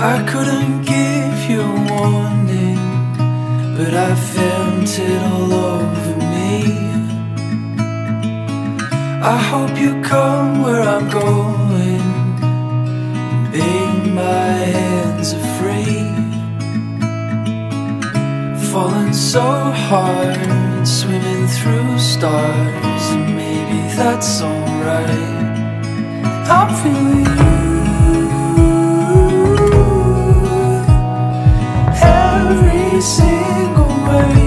I couldn't give you warning, but I felt it all over me. I hope you come where I'm going, babe, my hands are free. Falling so hard, swimming through stars, maybe that's alright. I'm feeling you. Every single way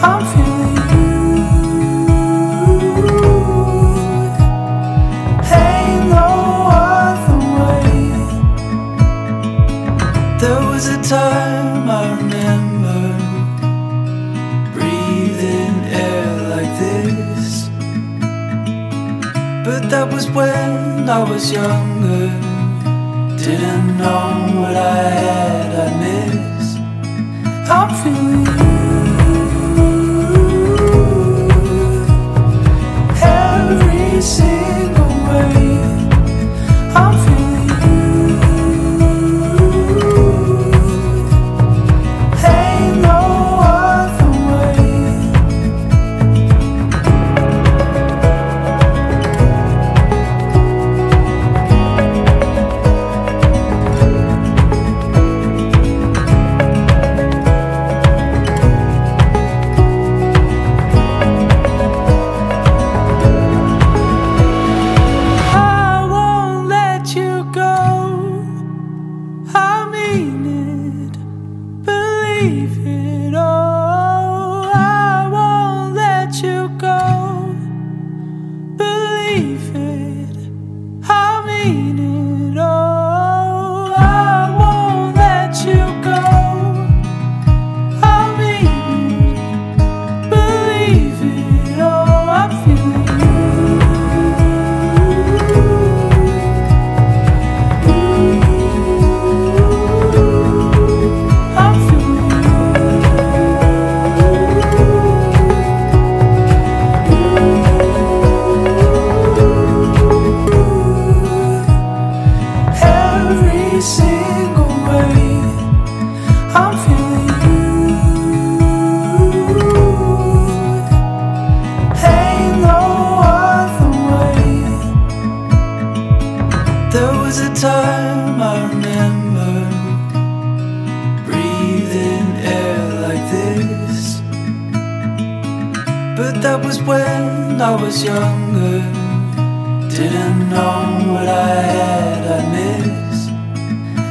I'm feeling you. Ain't no other way. There was a time I remember breathing air like this, but that was when I was younger, didn't know what I had, I missed. I'm feeling you every single way. I'm feeling you. Ain't no other way.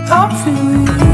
I'm feeling